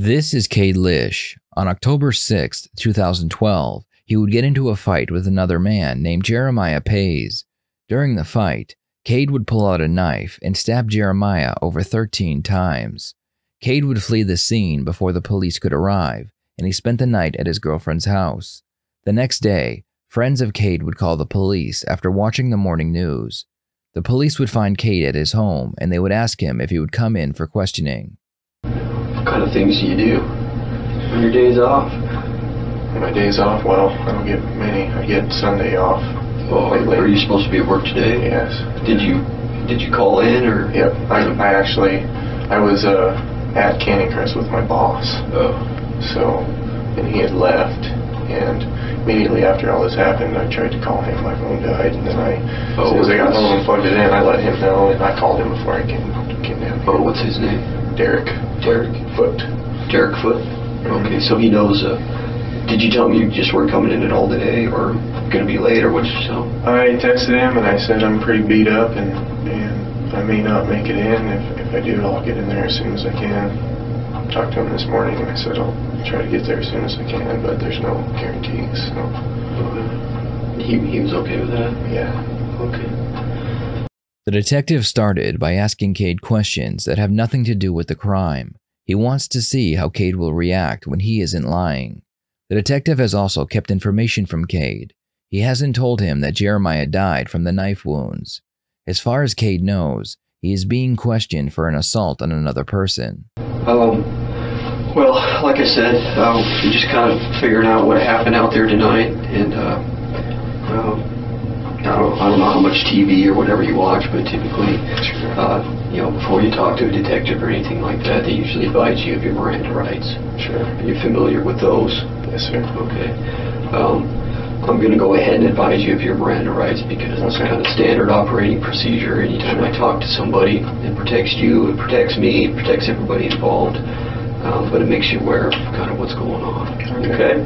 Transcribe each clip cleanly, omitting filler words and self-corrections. This is Cade Lish. On October 6, 2012, he would get into a fight with another man named Jeremiah Pays. During the fight, Cade would pull out a knife and stab Jeremiah over 13 times. Cade would flee the scene before the police could arrive, and he spent the night at his girlfriend's house. The next day, friends of Cade would call the police after watching the morning news. The police would find Cade at his home, and they would ask him if he would come in for questioning. What kind of things do you do on your days off? On my days off? Well, I don't get many. I get Sunday off. Oh, are you supposed to be at work today? Yes. Did you call in, or? Yep. I was at Canyon Crest with my boss. Oh. So, and he had left, and immediately after all this happened, I tried to call him. My phone died, and then as soon as I got home and plugged it in, I let him know, and I called him before I came down here. Oh, what's his name? Derek. Derek Foote. Derek Foote. Okay, so he knows. Did you tell him you just weren't coming in at all today, or gonna be late, or what did you tell him? I texted him and I said I'm pretty beat up, and I may not make it in. If I do, I'll get in there as soon as I can. Talked to him this morning and I said I'll try to get there as soon as I can, but there's no guarantees. So he was okay with that? Yeah. Okay. The detective started by asking Cade questions that have nothing to do with the crime. He wants to see how Cade will react when he isn't lying. The detective has also kept information from Cade. He hasn't told him that Jeremiah died from the knife wounds. As far as Cade knows, he is being questioned for an assault on another person. Well, like I said, I'm just kind of figuring out what happened out there tonight, and I don't know how much TV or whatever you watch, but typically, you know, before you talk to a detective or anything like that, they usually advise you of your Miranda rights. Sure. Are you familiar with those? Yes, sir. Okay. I'm going to go ahead and advise you of your Miranda rights because it's kind of standard operating procedure. Anytime I talk to somebody, it protects you, it protects me, it protects everybody involved, but it makes you aware of kind of what's going on. Okay?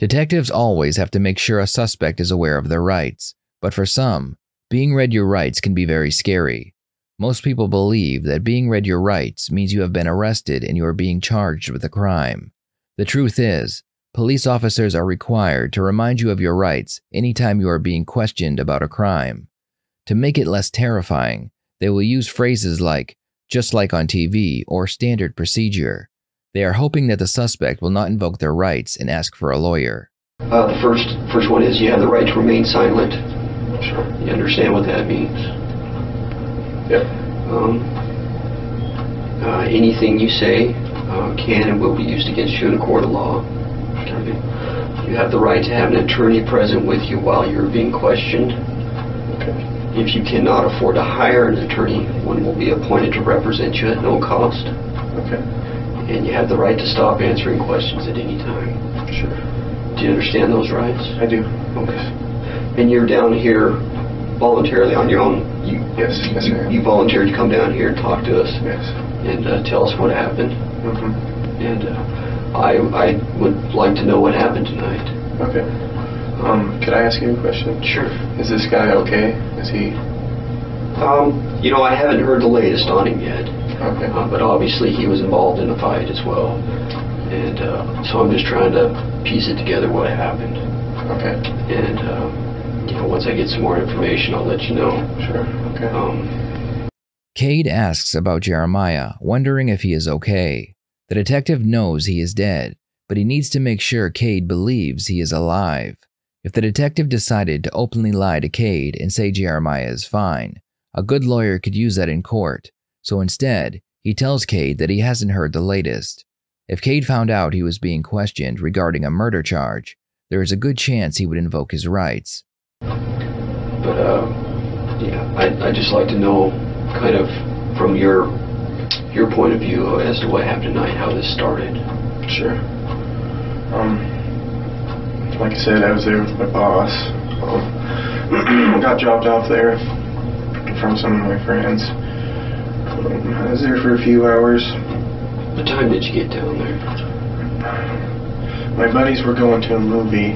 Detectives always have to make sure a suspect is aware of their rights, but for some, being read your rights can be very scary. Most people believe that being read your rights means you have been arrested and you are being charged with a crime. The truth is, police officers are required to remind you of your rights anytime you are being questioned about a crime. To make it less terrifying, they will use phrases like, just like on TV, or standard procedure. They are hoping that the suspect will not invoke their rights and ask for a lawyer. The first one is you have the right to remain silent. Sure. You understand what that means? Yep. Anything you say can and will be used against you in a court of law. You have the right to have an attorney present with you while you're being questioned. Okay. If you cannot afford to hire an attorney, one will be appointed to represent you at no cost. Okay. And you have the right to stop answering questions at any time. Sure. Do you understand those rights? I do. Okay. And you're down here voluntarily on your own. You volunteered to come down here and talk to us. Yes. And tell us what happened. Mm-hmm. And I would like to know what happened tonight. Okay. Could I ask you a question? Sure. Is this guy okay? Is he? You know, I haven't heard the latest on him yet. Okay. But obviously he was involved in the fight as well. And so I'm just trying to piece it together what happened. Okay. And, you know, once I get some more information, I'll let you know. Sure. Okay. Cade asks about Jeremiah, wondering if he is okay. The detective knows he is dead, but he needs to make sure Cade believes he is alive. If the detective decided to openly lie to Cade and say Jeremiah is fine, a good lawyer could use that in court, so instead, he tells Cade that he hasn't heard the latest. If Cade found out he was being questioned regarding a murder charge, there is a good chance he would invoke his rights. But, yeah, I'd just like to know, kind of, from your point of view as to what happened tonight, how this started. Sure. Like I said, I was there with my boss. Got dropped off there from some of my friends. I was there for a few hours. What time did you get down there? My buddies were going to a movie,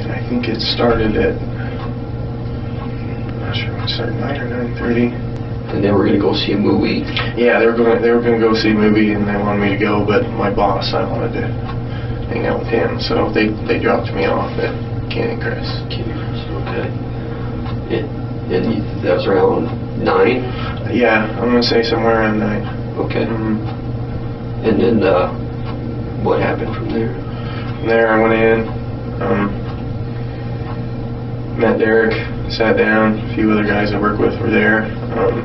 and I think it started at, I'm not sure, it started 9 or 9:30. and they were gonna go see a movie. Yeah, they were gonna go see a movie, and they wanted me to go, but my boss, I wanted to hang out with him, so they dropped me off at Canyon Crest. Canyon Crest, okay. And that was around 9? Yeah, I'm gonna say somewhere around 9. Okay. Mm-hmm. And then what happened from there? From there, I went in, met Derek, sat down, a few other guys I work with were there,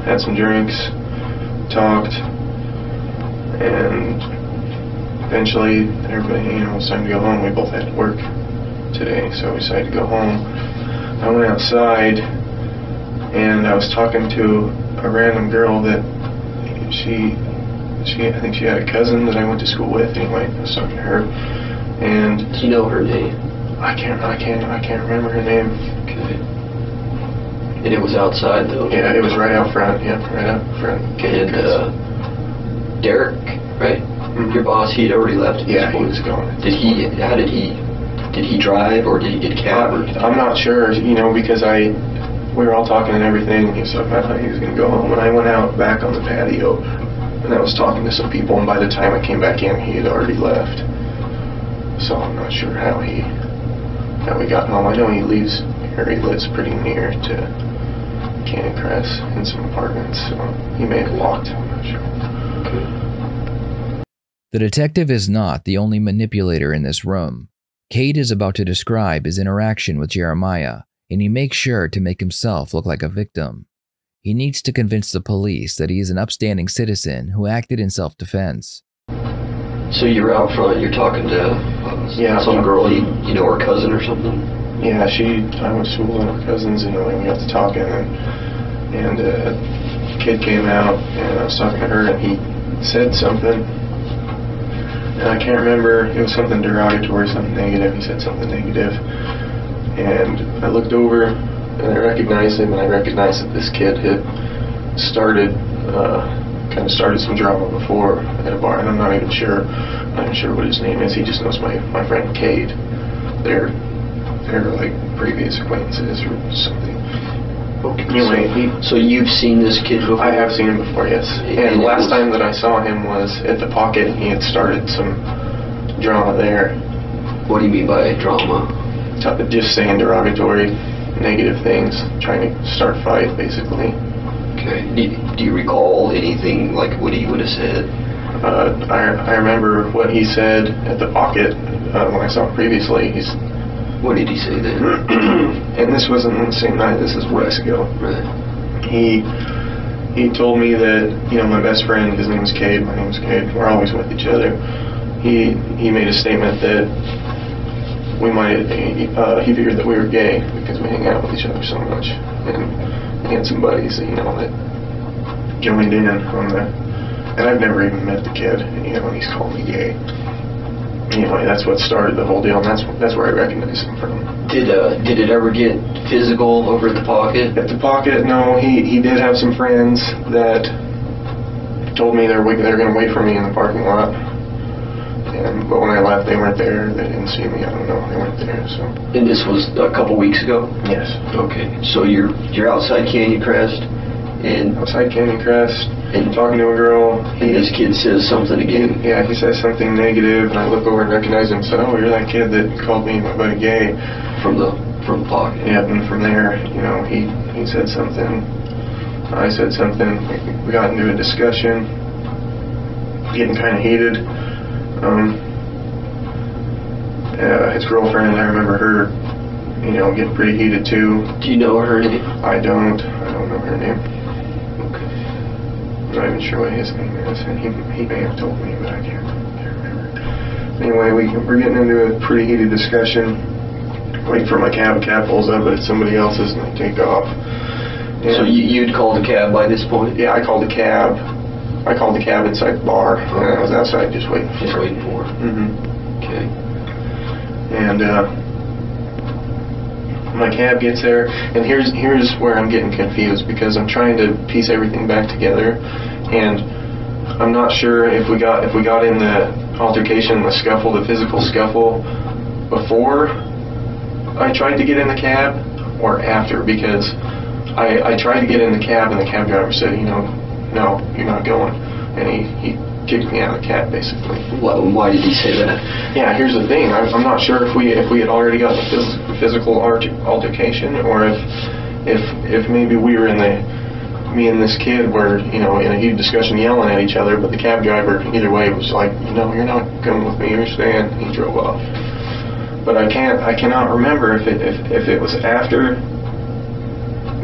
had some drinks, talked, and eventually everybody, it was time to go home. We both had to work today, so we decided to go home. I went outside, and I was talking to a random girl that I think she had a cousin that I went to school with. Anyway, I was talking to her, and do you know her name? I can't remember her name. Okay. And it was outside though. Yeah, it was right out front. Yeah, right out front. And Derek, right? Mm-hmm. Your boss, he'd already left. Yeah, he was gone. Did he drive, or did he get cab? I'm not sure. You know, because we were all talking and everything, and he was talking about how he was going to go home. And I went out back on the patio, and I was talking to some people, and by the time I came back in, he had already left. So I'm not sure how he got home. I know he lives pretty near to Canyon Crest in some apartments, so he may have walked, I'm not sure. The detective is not the only manipulator in this room. Cade is about to describe his interaction with Jeremiah, and he makes sure to make himself look like a victim. He needs to convince the police that he is an upstanding citizen who acted in self-defense. So you're out front, you're talking to some girl, you know, her cousin or something? Yeah, I went to school with her cousins, and we got to talking, and the kid came out, and I was talking to her, and he said something, and I can't remember, it was something derogatory, something negative, he said something negative. And I looked over, and I recognized him, and I recognized that this kid had kind of started some drama before at a bar, and I'm not even sure what his name is. He just knows my friend Cade. They're like previous acquaintances or something. Okay. Anyway, so you've seen this kid before? I have seen him before, yes. And last time that I saw him was at the Pocket. He had started some drama there. What do you mean by drama? Just saying derogatory, negative things, trying to start a fight, basically. Okay. Do you recall anything, like what he would have said? I remember what he said at the Pocket when I saw him previously. What did he say then? And this wasn't the same night. This is weeks ago. Right. He told me that, my best friend, his name is Cade. My name is Cade. We're always with each other. He made a statement that he figured that we were gay because we hang out with each other so much, and he had some buddies that joined in on the, and I've never even met the kid, and he's called me gay. Anyway, that's what started the whole deal, and that's where I recognized him from. Did it ever get physical over at the Pocket? At the Pocket, no. He did have some friends that told me they're gonna wait for me in the parking lot. But when I left, they weren't there. They didn't see me. I don't know. They weren't there. So. And this was a couple weeks ago. Yes. Okay. So you're outside Canyon Crest, and talking to a girl. And this kid says something again. Yeah, he says something negative, and I look over and recognize him. And say, "Oh, you're that kid that called me my buddy gay." From the Pocket. Yeah, and from there, he said something. I said something. We got into a discussion, getting kind of heated. His girlfriend, I remember her, getting pretty heated too. Do you know her name? I don't know her name. Okay. I'm not even sure what his name is, and he may have told me, but I can't remember. Anyway, we're getting into a pretty heated discussion. Waiting for my cab. Cab pulls up, but it's somebody else's, and I take off. And so you'd called a cab by this point? Yeah, I called a cab. I called the cab inside the bar, and I was outside just waiting for her. Mm-hmm. Okay. And my cab gets there, and here's where I'm getting confused, because I'm trying to piece everything back together, and I'm not sure if we got in the altercation, the physical scuffle, before I tried to get in the cab or after, because I tried to get in the cab, and the cab driver said, you know, no, you're not going. And he kicked me out of the cab, basically. Why did he say that? Yeah, here's the thing. I'm not sure if we had already gotten a physical altercation, or if maybe we were in the, me and this kid were, you know, in a heated discussion yelling at each other, but the cab driver, either way, was like, no, you're not coming with me, you're staying. He drove off. But I cannot remember if it was after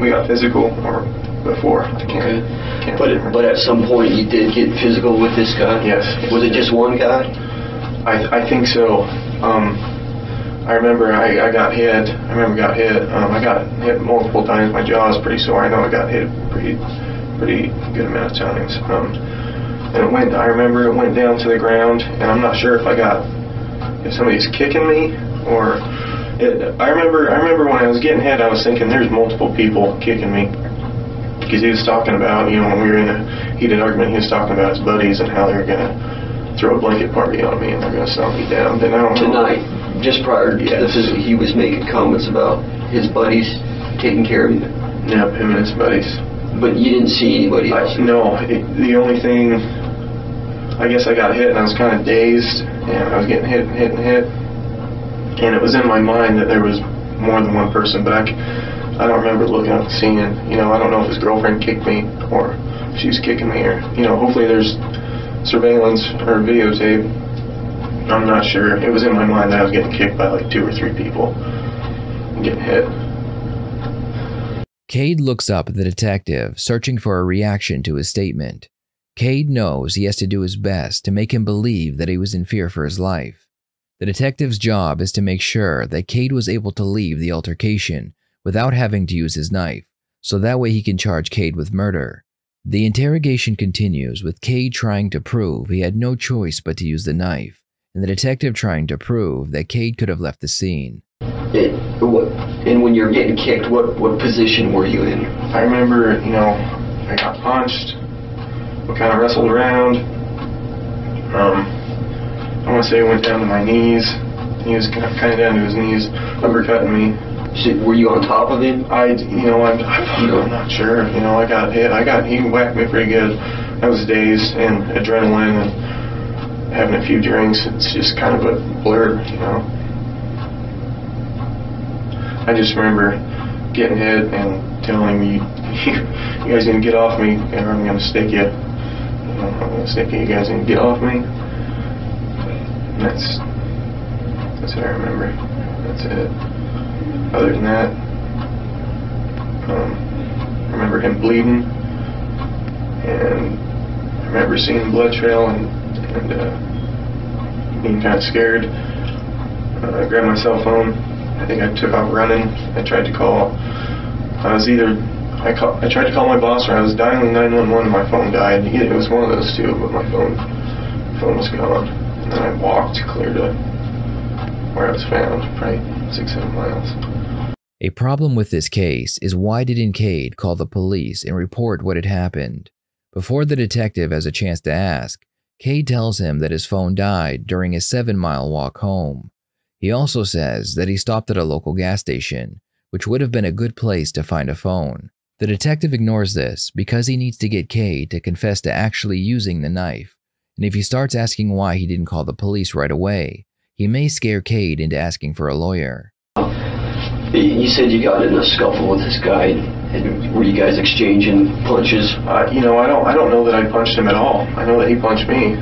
we got physical or before. I can't. Okay. But at some point you did get physical with this guy? Yes. Was it just one guy? I think so. I remember I got hit. I got hit multiple times. My jaw's pretty sore. I know I got hit pretty good amount of times. And I remember it went down to the ground, and I'm not sure if somebody's kicking me or. I remember when I was getting hit, I was thinking there's multiple people kicking me, because he was talking about, you know, when we were in a heated argument, he was talking about his buddies and how they were gonna throw a blanket party on me and they're gonna stomp me down. And I don't know. Just prior to this, he was making comments about his buddies taking care of him. Yep, him and his buddies. But you didn't see anybody else? No. The only thing, I guess I got hit and I was kind of dazed, and I was getting hit. And it was in my mind that there was more than one person, but I don't remember looking up and seeing, you know, I don't know if his girlfriend kicked me or she was kicking me, or, you know, hopefully there's surveillance or videotape. I'm not sure. It was in my mind that I was getting kicked by like 2 or 3 people and getting hit. Cade looks up at the detective, searching for a reaction to his statement. Cade knows he has to do his best to make him believe that he was in fear for his life. The detective's job is to make sure that Cade was able to leave the altercation without having to use his knife, so that way he can charge Cade with murder. The interrogation continues with Cade trying to prove he had no choice but to use the knife, and the detective trying to prove that Cade could have left the scene. And when you're getting kicked, what position were you in? I remember, you know, I got punched, we kind of wrestled around. I want to say it went down to my knees. He was kind of down to his knees, uppercutting me. So were you on top of him? I'm not sure. You know, I got hit. He whacked me pretty good. I was dazed and adrenaline and having a few drinks. It's just kind of a blur, you know. I just remember getting hit and telling me, you guys need to get off me, or I'm going to stick you. You guys need to get off me. That's what I remember. That's it. Other than that, I remember him bleeding, and I remember seeing blood trail and being kind of scared. I grabbed my cell phone. I think I took off running. I tried to call. I tried to call my boss, or I was dialing 911 and my phone died. It was one of those two, but my phone was gone. And then I walked clear to where I was found, probably 6-7 miles. A problem with this case is, why didn't Cade call the police and report what had happened? Before the detective has a chance to ask, Cade tells him that his phone died during a 7-mile walk home. He also says that he stopped at a local gas station, which would have been a good place to find a phone. The detective ignores this because he needs to get Cade to confess to actually using the knife. And if he starts asking why he didn't call the police right away, he may scare Cade into asking for a lawyer. You said you got in a scuffle with this guy, and were you guys exchanging punches? You know, I don't know that I punched him at all. I know that he punched me.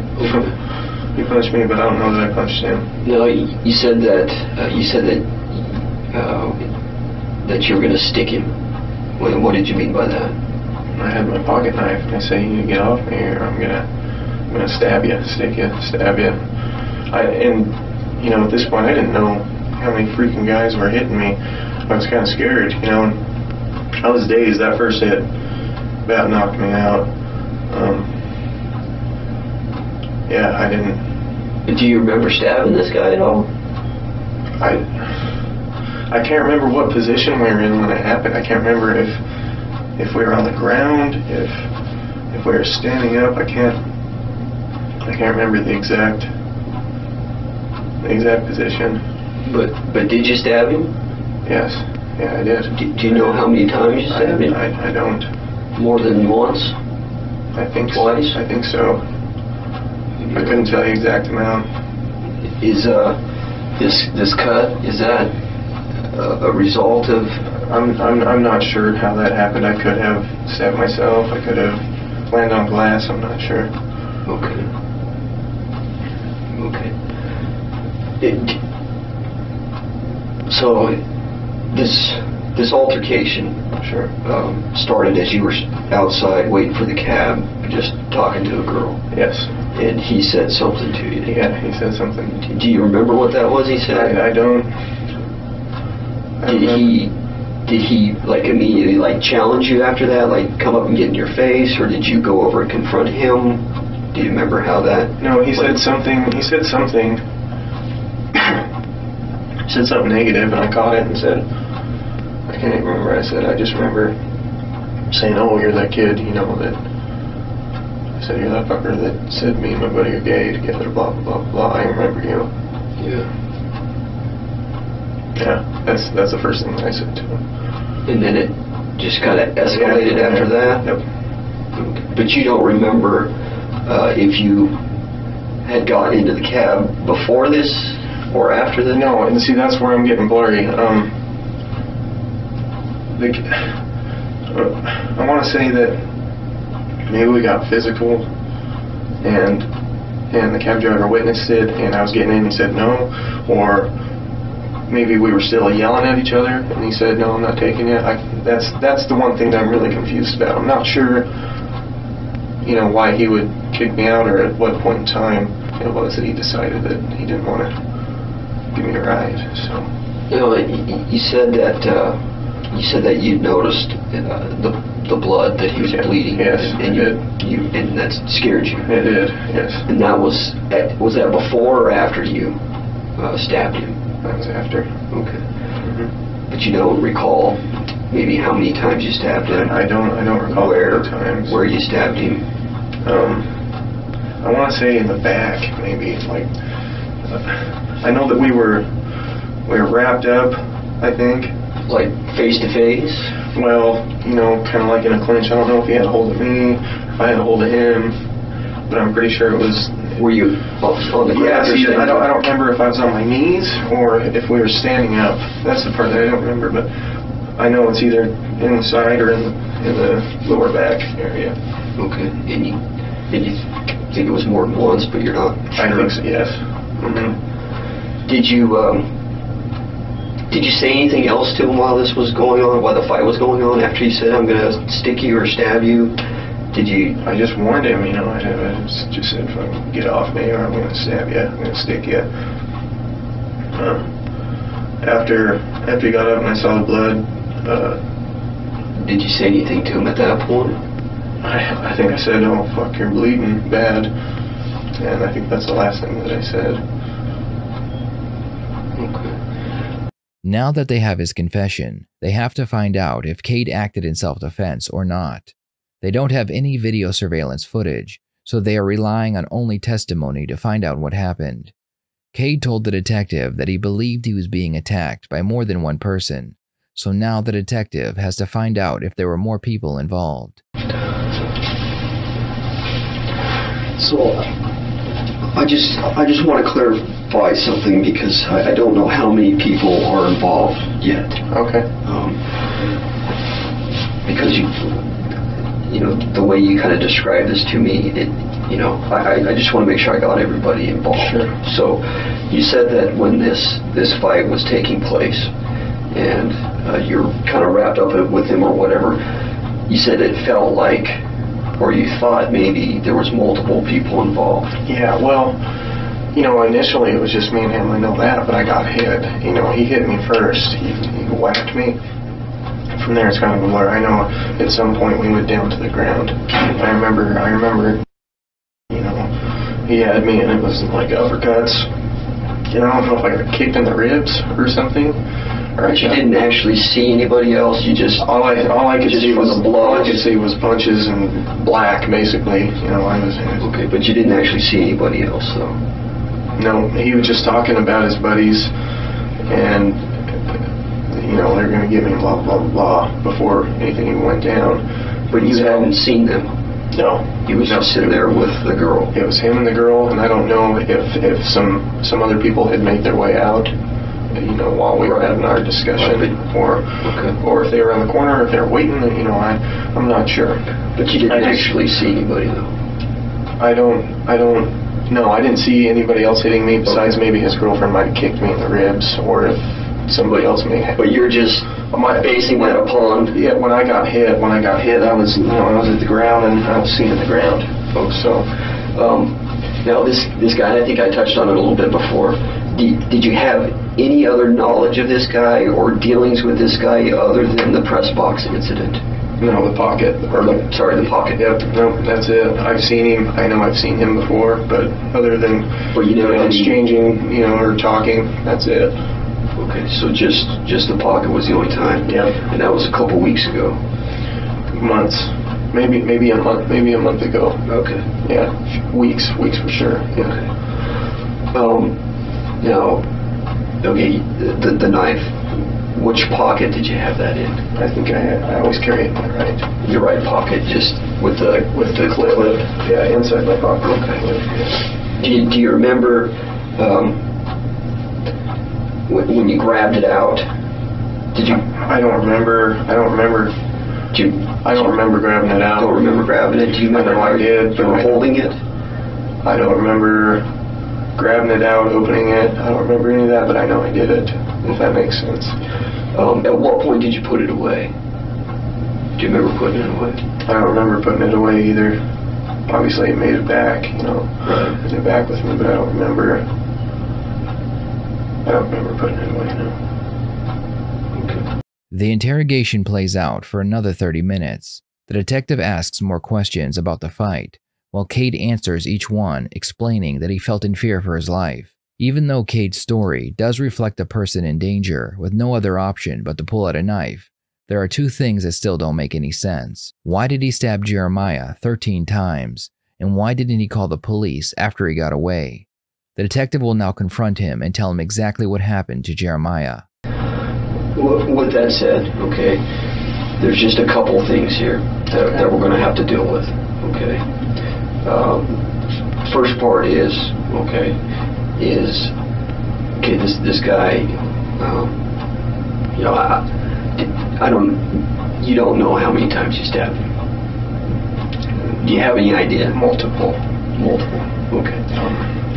He punched me, but I don't know that I punched him. No, you said that that you were going to stick him. What did you mean by that? I had my pocket knife, and I said, "You get off me, or I'm gonna stab you, stick you, stab you." And you know, at this point, I didn't know how many freaking guys were hitting me. I was kind of scared, you know. And I was dazed. That first hit about knocked me out. Yeah, I didn't. Do you remember stabbing this guy at all? I can't remember what position we were in when it happened. I can't remember if we were on the ground, if we were standing up. I can't remember the exact position. But did you stab him? Yes. Yeah, it is. Do you know how many times you stabbed him? I don't. More than once? I think twice? I think so. I couldn't tell you exact amount. Is this cut, is that a result of? I'm not sure how that happened. I could have stabbed myself. I could have landed on glass. I'm not sure. Okay. Okay. So this altercation, sure, started as you were outside waiting for the cab, just talking to a girl. Yes. And he said something to you. Yeah, he said something. Do you remember what that was he said? I don't. Did he like immediately like challenge you after that, like come up and get in your face, or did you go over and confront him? Do you remember how that? No, he said something. He said something. Said something negative, and I caught it and said, I can't even remember what I said. I just remember saying, oh, you're that kid, you know, that I said, you're that fucker that said me and my buddy are gay together, blah, blah, blah, blah. I remember you. Yeah. Yeah, that's the first thing that I said to him. And then it just kind of escalated after that? Yep. But you don't remember if you had gotten into the cab before this? Or after the no, and see, that's where I'm getting blurry. I want to say that maybe we got physical, and the cab driver witnessed it, and I was getting in. He said no, or maybe we were still yelling at each other, and he said no, I'm not taking it. That's the one thing that I'm really confused about. I'm not sure, you know, why he would kick me out, or at what point in time it was that he decided that he didn't want to give me a ride. So, you know, you said that you noticed the blood, that he was bleeding. Yes, and that scared you. It did. Yes. And that was that before or after you stabbed him? That was after. Okay. Mm-hmm. But you don't recall maybe how many times you stabbed him? I don't recall where you stabbed him. I want to say in the back, maybe, like. I know that we were wrapped up, I think. Like face to face? Well, you know, kind of like in a clinch. I don't know if he had a hold of me, if I had a hold of him, but I'm pretty sure it was... Were you on the grass? Yeah, I don't remember if I was on my knees or if we were standing up. That's the part that I don't remember, but I know it's either in the side or in the lower back area. Okay. And you think it was more than once, but you're not sure? I think so, yes. Mm-hmm. Did you say anything else to him while this was going on, while the fight was going on, after he said, I'm going to stick you or stab you? Did you? I just warned him, you know, I just said, get off me or I'm going to stab you, I'm going to stick you. After he got up and I saw the blood. Did you say anything to him at that point? I think I said, oh, fuck, you're bleeding bad. And I think that's the last thing that I said. Okay. Now that they have his confession, they have to find out if Cade acted in self-defense or not. They don't have any video surveillance footage, so they are relying on only testimony to find out what happened. Cade told the detective that he believed he was being attacked by more than one person, so now the detective has to find out if there were more people involved. So... I just want to clarify something because I don't know how many people are involved yet. Okay. Because you know, the way you kind of described this to me, it, you know, I just want to make sure I got everybody involved. Sure. So you said that when this fight was taking place and you're kind of wrapped up with him or whatever, you said it felt like, or you thought maybe there was multiple people involved. Yeah, well, you know, initially it was just me and him, I know that, but I got hit. You know, he hit me first, he whacked me. From there it's kind of a blur. I know at some point we went down to the ground. I remember, you know, he had me and it was like uppercuts. You know, I don't know if I got kicked in the ribs or something. But you didn't actually see anybody else. You just all I could see was the blood. All I could see was punches and black, basically. You know, I was in it. Okay, but you didn't actually see anybody else, though. No, he was just talking about his buddies, and you know, they're going to get me, blah, blah, blah, before anything even went down. But you hadn't seen them? No. He was just sitting there with the girl? It was him and the girl, and I don't know if some other people had made their way out, you know, while we were having our discussion, or if they were on the corner, if they were waiting, you know, I'm not sure. But you didn't actually see anybody, though? No, I didn't see anybody else hitting me besides maybe his girlfriend might have kicked me in the ribs, or if somebody else may have. But you're just basing that upon... Yeah, when I got hit, I was, you know, I was at the ground and I was seeing the ground, folks. So, now this guy, I think I touched on it a little bit before. Did you have any other knowledge of this guy or dealings with this guy other than the press box incident? No, the pocket. Sorry, the pocket. Yep. No, that's it. I've seen him. I know I've seen him before, but other than exchanging, you know, or talking, that's it. Okay, so just the pocket was the only time. Yeah. And that was a couple weeks ago. Months. Maybe a month ago. Okay. Yeah. Weeks for sure. Yeah. Okay. Now, okay, the knife. Which pocket did you have that in? I think I always carry it in my right. Your right pocket, just with the clip? Yeah, inside my pocket. Okay. Yeah. Do you remember when you grabbed it out? Did you? I don't remember. I don't remember grabbing it out. Don't remember grabbing it. Do you remember why you were holding it? I don't remember grabbing it out, opening it. I don't remember any of that, but I know I did it. If that makes sense. At what point did you put it away? Do you remember putting it away? I don't remember putting it away either. Obviously, I made it back, you know. Right. I made it back with me, but I don't remember putting it away, no. Okay. The interrogation plays out for another 30 minutes. The detective asks more questions about the fight, while Cade answers each one, explaining that he felt in fear for his life. Even though Cade's story does reflect a person in danger with no other option but to pull out a knife, there are two things that still don't make any sense. Why did he stab Jeremiah 13 times, and why didn't he call the police after he got away? The detective will now confront him and tell him exactly what happened to Jeremiah. With that said, okay, there's just a couple things here that we're going to have to deal with, okay? First part is, okay, this guy, you know, you don't know how many times you stabbed him. Do you have any idea? Multiple. Okay.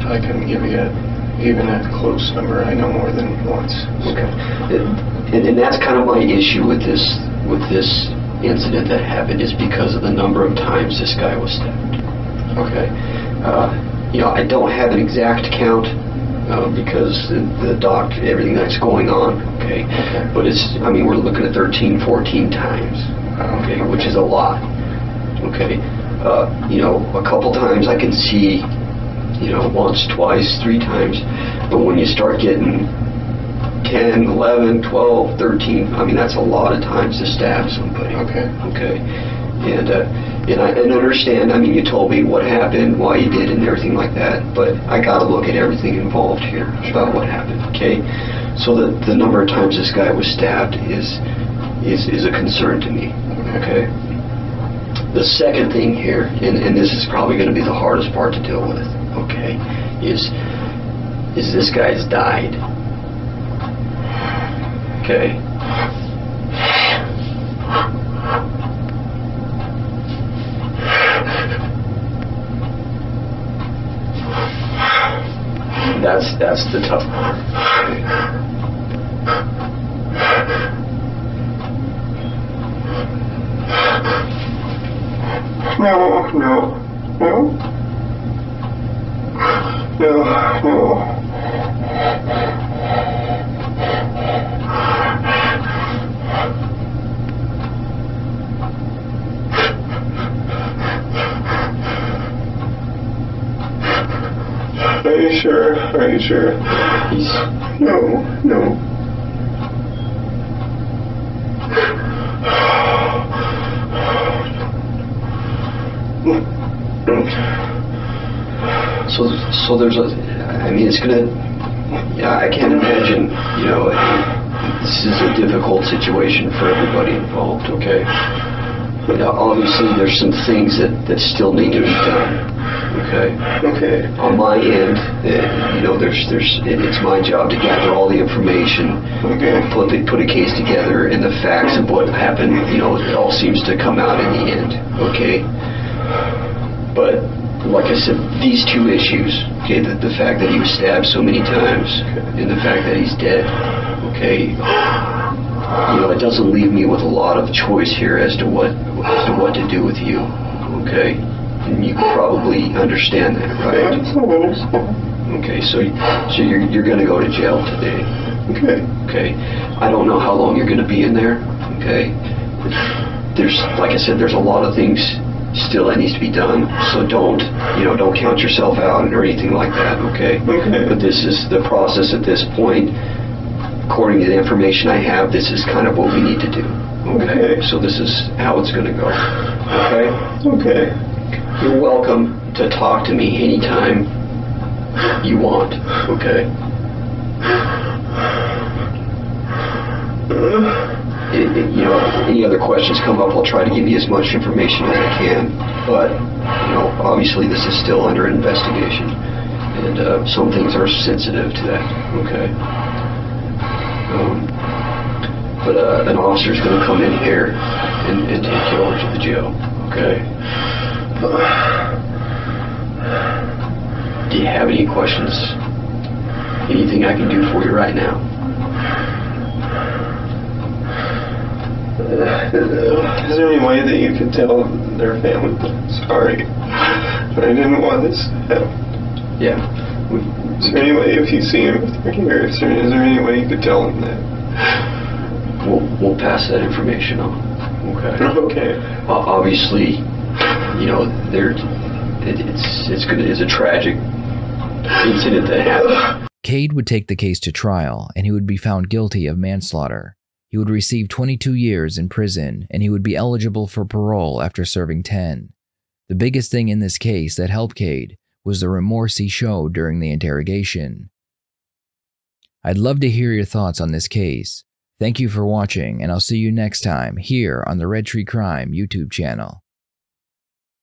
I couldn't give you even a close number. I know more than once. Okay. And that's kind of my issue with this incident that happened, is because of the number of times this guy was stabbed. Okay. You know, I don't have an exact count because the doc, everything that's going on, okay? But we're looking at 13, 14 times, okay? Which is a lot, okay? You know, a couple times I can see, you know, once, twice, three times, but when you start getting 10, 11, 12, 13, I mean, that's a lot of times to stab somebody, okay? And I understand, I mean, you told me what happened, why you did, and everything like that, but I gotta look at everything involved here about what happened, okay? So the number of times this guy was stabbed is a concern to me, okay? The second thing here, and this is probably gonna be the hardest part to deal with, okay, is this guy's died, okay? That's the tough part. Okay. No. Are you sure? No. So there's I can't imagine, you know, This is a difficult situation for everybody involved, okay? You know, obviously there's some things that still need to be done, okay? Okay. On my end, you know, it's my job to gather all the information, okay, put a case together, and the facts of what happened, you know, it all seems to come out in the end, okay? But, like I said, these two issues, okay, the fact that he was stabbed so many times, okay, and the fact that he's dead, okay, you know, it doesn't leave me with a lot of choice here as to what to do with you, okay? And you probably understand that, right? Okay, so you're going to go to jail today. Okay. Okay. I don't know how long you're going to be in there, okay? There's, like I said, there's a lot of things still that needs to be done, so don't count yourself out or anything like that, okay? Okay. But this is the process at this point. According to the information I have, this is kind of what we need to do. Okay? So this is how it's going to go. Okay? Okay. You're welcome to talk to me anytime you want. Okay? You know, if any other questions come up, I'll try to give you as much information as I can. But, you know, obviously this is still under investigation. And some things are sensitive to that. Okay? But an officer's going to come in here and take you over to the jail, okay? Do you have any questions? Anything I can do for you right now? Is there any way that you could tell their family that I'm sorry, but I didn't want this to happen? Yeah. Is there any way, if you see him, is there any way you could tell him that? We'll pass that information on. Okay. Okay. Obviously, you know, it's a tragic incident that happened. Cade would take the case to trial, and he would be found guilty of manslaughter. He would receive 22 years in prison, and he would be eligible for parole after serving 10. The biggest thing in this case that helped Cade was the remorse he showed during the interrogation. I'd love to hear your thoughts on this case. Thank you for watching, and I'll see you next time here on the Red Tree Crime YouTube channel.